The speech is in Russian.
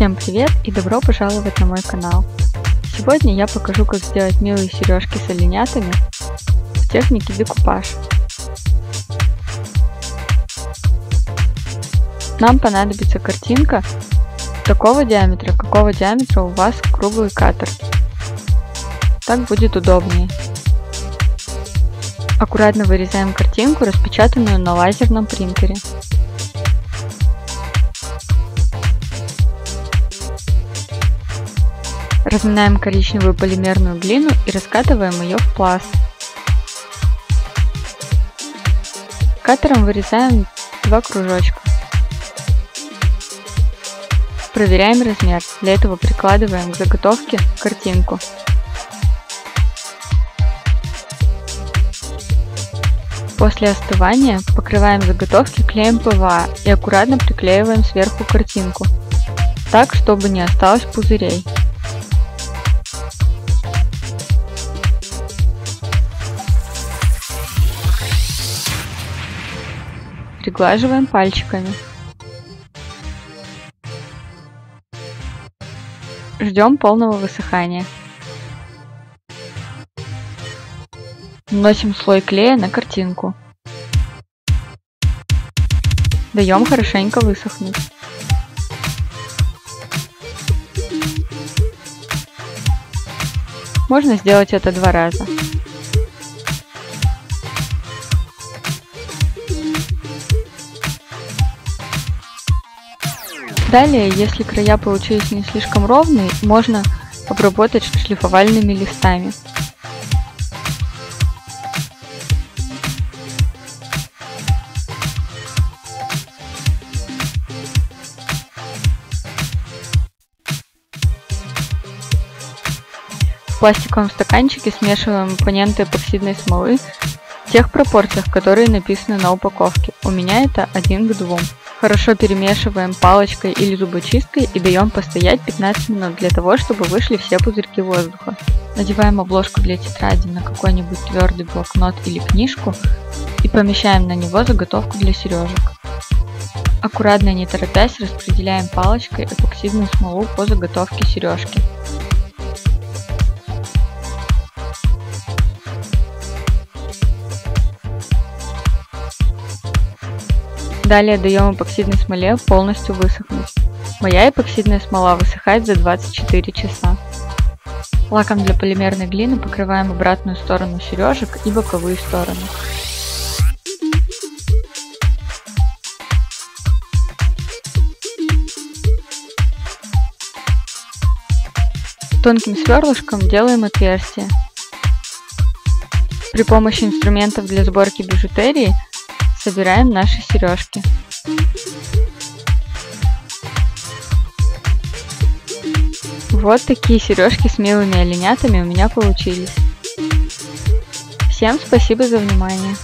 Всем привет и добро пожаловать на мой канал. Сегодня я покажу, как сделать милые сережки с оленятами в технике декупаж. Нам понадобится картинка такого диаметра, какого диаметра у вас круглый катер. Так будет удобнее. Аккуратно вырезаем картинку, распечатанную на лазерном принтере. Разминаем коричневую полимерную глину и раскатываем ее в пласт. Катером вырезаем два кружочка. Проверяем размер. Для этого прикладываем к заготовке картинку. После остывания покрываем заготовки клеем ПВА и аккуратно приклеиваем сверху картинку, так, чтобы не осталось пузырей. Приглаживаем пальчиками. Ждем полного высыхания. Наносим слой клея на картинку. Даем хорошенько высохнуть. Можно сделать это два раза. Далее, если края получились не слишком ровные, можно обработать шлифовальными листами. В пластиковом стаканчике смешиваем компоненты эпоксидной смолы в тех пропорциях, которые написаны на упаковке. У меня это 1:2. Хорошо перемешиваем палочкой или зубочисткой и даем постоять 15 минут для того, чтобы вышли все пузырьки воздуха. Надеваем обложку для тетради на какой-нибудь твердый блокнот или книжку и помещаем на него заготовку для сережек. Аккуратно, не торопясь, распределяем палочкой эпоксидную смолу по заготовке сережки. Далее даем эпоксидной смоле полностью высохнуть. Моя эпоксидная смола высыхает за 24 часа. Лаком для полимерной глины покрываем обратную сторону сережек и боковые стороны. Тонким сверлышком делаем отверстие. При помощи инструментов для сборки бижутерии собираем наши сережки. Вот такие сережки с милыми оленятами у меня получились. Всем спасибо за внимание.